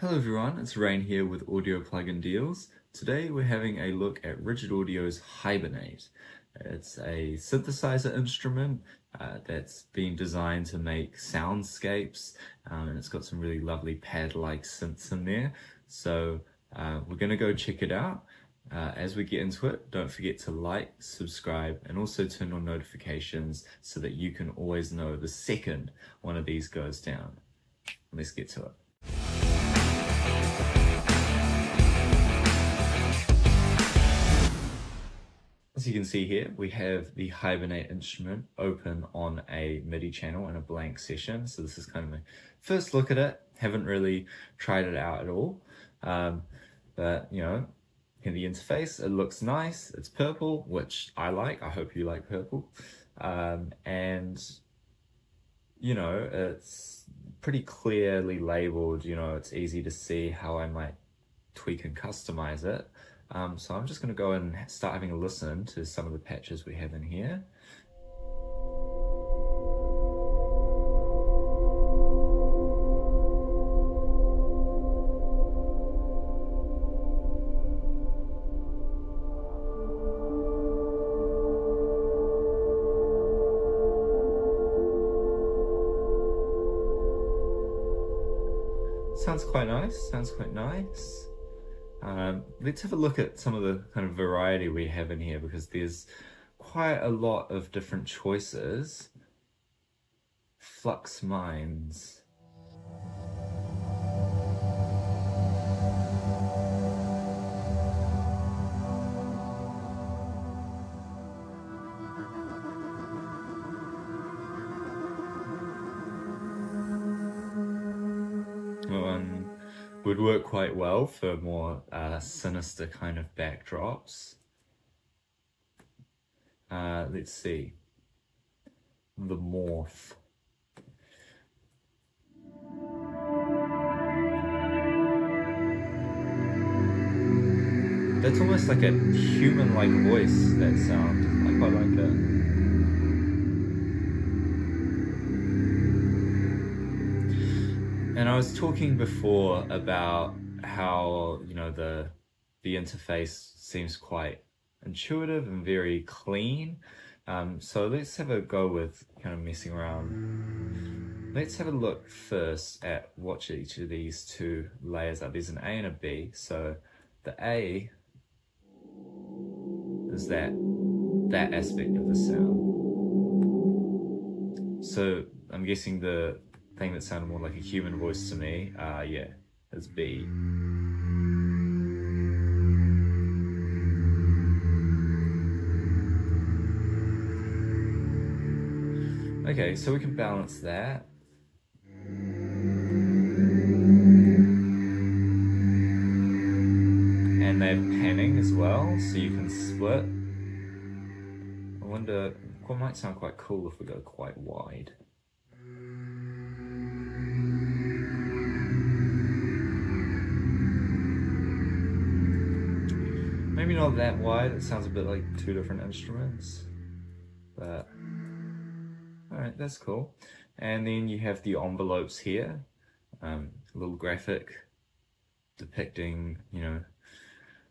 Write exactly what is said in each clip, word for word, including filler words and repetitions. Hello everyone, it's Rain here with Audio Plugin Deals. Today we're having a look at Rigid Audio's Hibernate. It's a synthesizer instrument uh, that's been designed to make soundscapes, um, and it's got some really lovely pad-like synths in there. So uh, we're going to go check it out. Uh, as we get into it, don't forget to like, subscribe, and also turn on notifications so that you can always know the second one of these goes down. Let's get to it. As you can see here, we have the Hibernate instrument open on a MIDI channel in a blank session. So this is kind of my first look at it. Haven't really tried it out at all. Um, but, you know, in the interface, it looks nice. It's purple, which I like. I hope you like purple. Um, and, you know, it's pretty clearly labeled. You know, it's easy to see how I might tweak and customize it. Um, so I'm just going to go and start having a listen to some of the patches we have in here. Sounds quite nice, sounds quite nice. Um, let's have a look at some of the kind of variety we have in here, because there's quite a lot of different choices. Flux Minds. Um, would work quite well for more uh, sinister kind of backdrops. Uh, let's see. The Morph. That's almost like a human-like voice, that sound. I quite like that. And I was talking before about how, you know, the the interface seems quite intuitive and very clean. Um, so let's have a go with kind of messing around. Let's have a look first at what each of these two layers are. There's an A and a B. So the A is that that aspect of the sound. So I'm guessing the thing that sounded more like a human voice to me, uh, yeah, is B. Okay, so we can balance that. And they have panning as well, so you can split. I wonder, what might sound quite cool if we go quite wide. Maybe not that wide, it sounds a bit like two different instruments, but alright, that's cool. And then you have the envelopes here, um, a little graphic depicting, you know,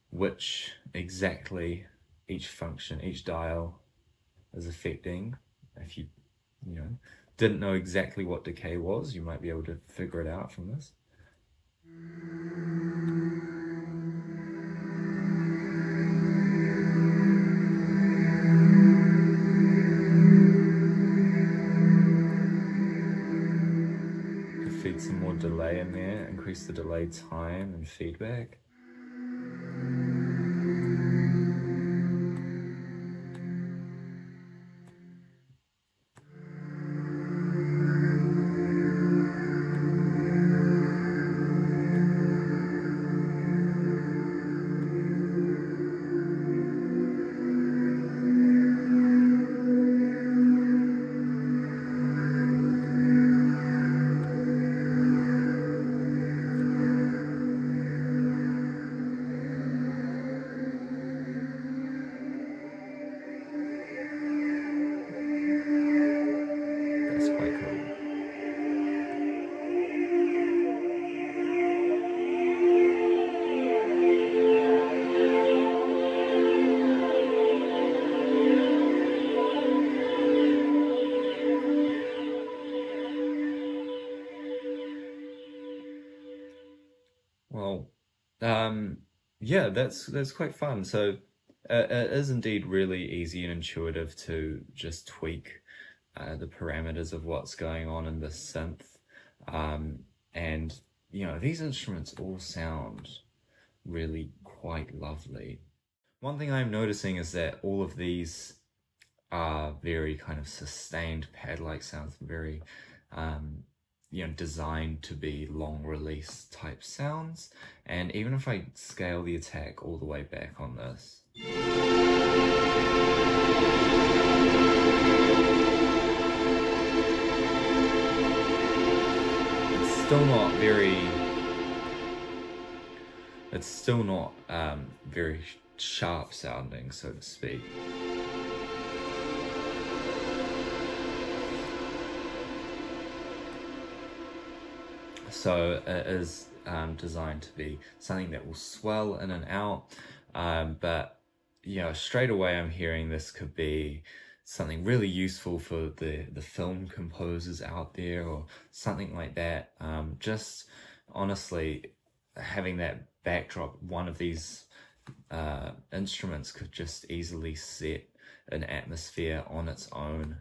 which exactly each function, each dial is affecting. If you, you know, didn't know exactly what decay was, you might be able to figure it out from this. Some more delay in there, increase the delay time and feedback. Well, um, yeah, that's that's quite fun. So uh, it is indeed really easy and intuitive to just tweak uh, the parameters of what's going on in the synth. Um, and, you know, these instruments all sound really quite lovely. One thing I'm noticing is that all of these are very kind of sustained pad-like sounds, very, um, you know, designed to be long release type sounds. And even if I scale the attack all the way back on this, it's still not very, it's still not um, very sharp sounding, so to speak. So it is um, designed to be something that will swell in and out, um, but you know, straight away I'm hearing this could be something really useful for the the film composers out there or something like that. Um, just honestly having that backdrop, one of these Uh, instruments could just easily set an atmosphere on its own.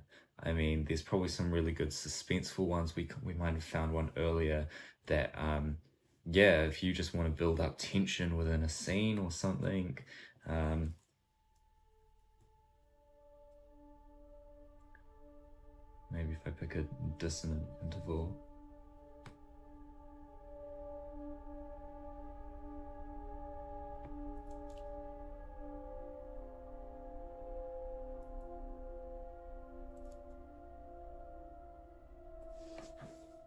I mean, there's probably some really good suspenseful ones. We we might have found one earlier that, um, yeah, if you just want to build up tension within a scene or something. Um, maybe if I pick a dissonant interval.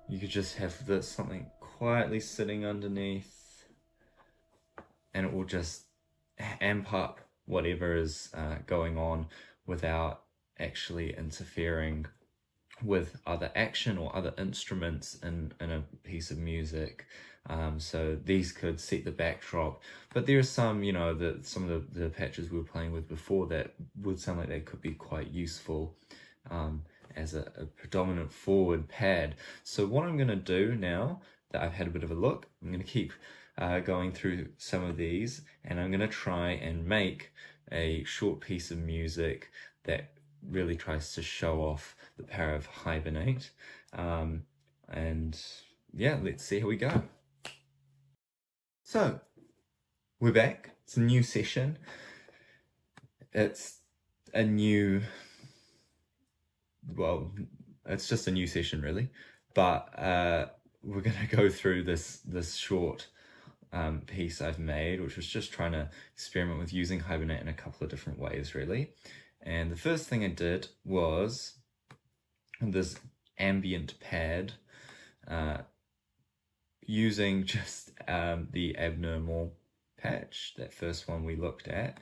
You could just have this, something quietly sitting underneath, and it will just amp up whatever is uh, going on without actually interfering with other action or other instruments in, in a piece of music. Um, so these could set the backdrop, but there are some, you know, the, some of the, the patches we were playing with before that would sound like they could be quite useful Um, as a, a predominant forward pad. So what I'm going to do now that I've had a bit of a look, I'm going to keep uh, going through some of these, and I'm going to try and make a short piece of music that really tries to show off the power of Hibernate. Um, and yeah, let's see how we go. So we're back. It's a new session. It's a new... well, it's just a new session really, but uh, we're going to go through this this short um, piece I've made, which was just trying to experiment with using Hibernate in a couple of different ways really. And the first thing I did was this ambient pad uh, using just um, the abnormal patch, that first one we looked at,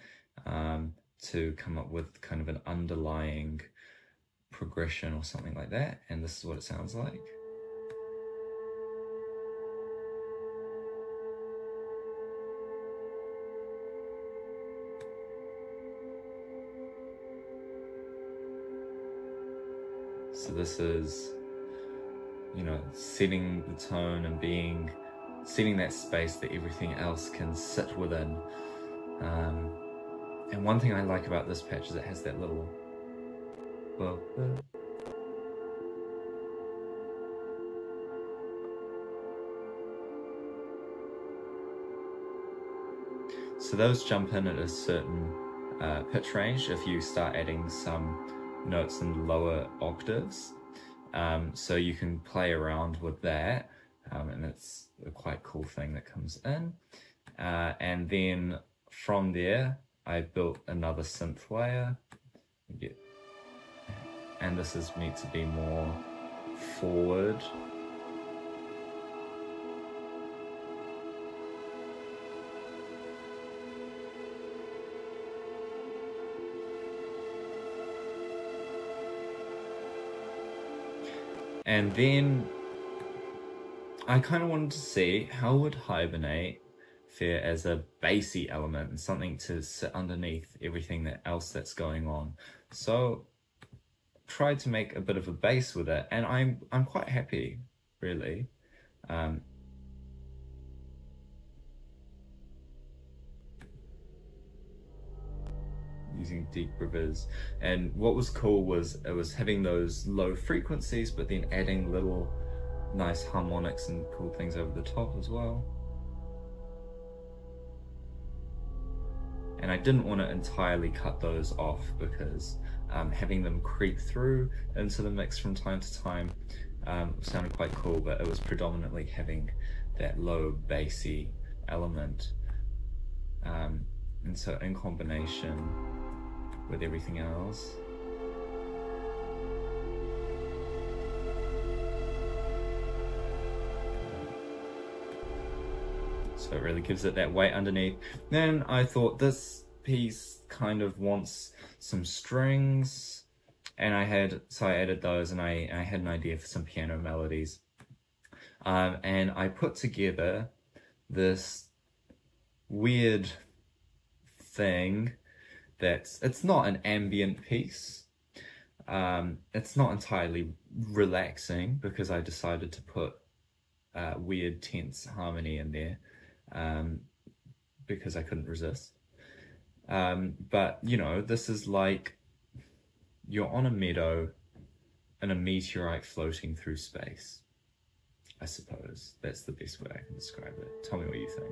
um, to come up with kind of an underlying progression or something like that, and this is what it sounds like. So this is, you know, setting the tone and being, setting that space that everything else can sit within. Um, and one thing I like about this patch is it has that little Well, so those jump in at a certain uh, pitch range if you start adding some notes in lower octaves, um, so you can play around with that, um, and it's a quite cool thing that comes in. Uh, and then from there I built another synth layer. Yeah. And this is meant to be more forward. And then I kind of wanted to see how would Hibernate fare as a bassy element and something to sit underneath everything that else that's going on. So tried to make a bit of a bass with it, and I'm I'm quite happy, really. Um, using deep reverbs. And what was cool was it was having those low frequencies, but then adding little nice harmonics and cool things over the top as well. And I didn't want to entirely cut those off because um, having them creep through into the mix from time to time um, sounded quite cool, but it was predominantly having that low bassy element. Um, and so in combination with everything else, so it really gives it that weight underneath. Then I thought this piece kind of wants some strings, and I had, so I added those, and I, I had an idea for some piano melodies. Um, and I put together this weird thing that's, it's not an ambient piece. Um, it's not entirely relaxing because I decided to put uh, weird tense harmony in there. Um, because I couldn't resist. Um, but, you know, this is like you're on a meadow and a meteorite floating through space, I suppose. That's the best way I can describe it. Tell me what you think.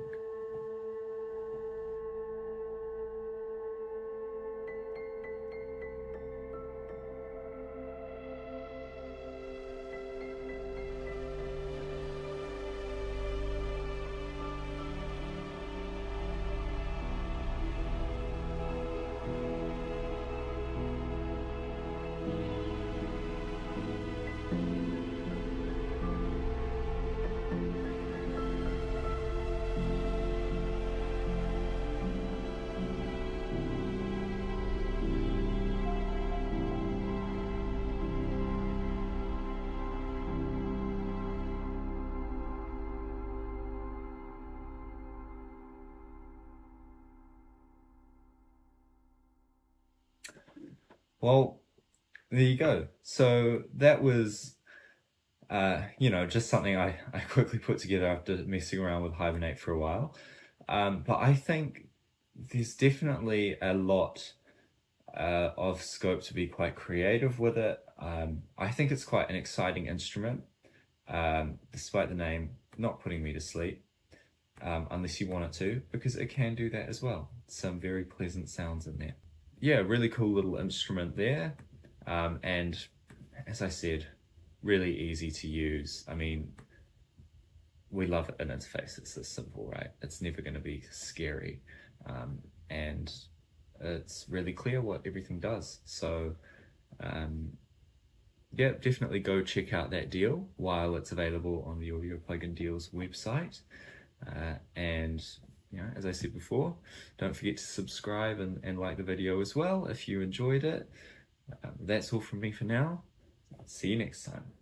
Well, there you go. So that was, uh, you know, just something I, I quickly put together after messing around with Hibernate for a while. Um, but I think there's definitely a lot uh, of scope to be quite creative with it. Um, I think it's quite an exciting instrument, um, despite the name not putting me to sleep, um, unless you want it to, because it can do that as well. Some very pleasant sounds in there. Yeah, really cool little instrument there, um, and as I said, really easy to use. I mean, we love an interface, it's this simple, right? It's never going to be scary, um, and it's really clear what everything does. So um, yeah, definitely go check out that deal while it's available on the Audio Plugin Deals website, uh, and you know, as I said before, don't forget to subscribe and, and like the video as well if you enjoyed it. Um, that's all from me for now. See you next time.